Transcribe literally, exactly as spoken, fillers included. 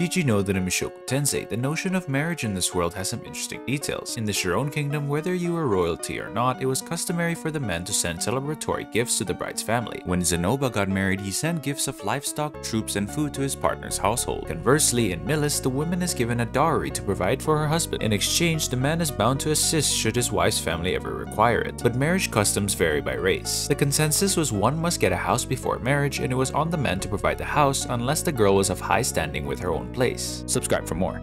Did you know that in Mushoku Tensei, the notion of marriage in this world has some interesting details? In the Sharon Kingdom, whether you were royalty or not, it was customary for the men to send celebratory gifts to the bride's family. When Zanoba got married, he sent gifts of livestock, troops, and food to his partner's household. Conversely, in Millis, the woman is given a dowry to provide for her husband. In exchange, the man is bound to assist should his wife's family ever require it. But marriage customs vary by race. The consensus was one must get a house before marriage, and it was on the man to provide the house unless the girl was of high standing with her own place. Subscribe for more.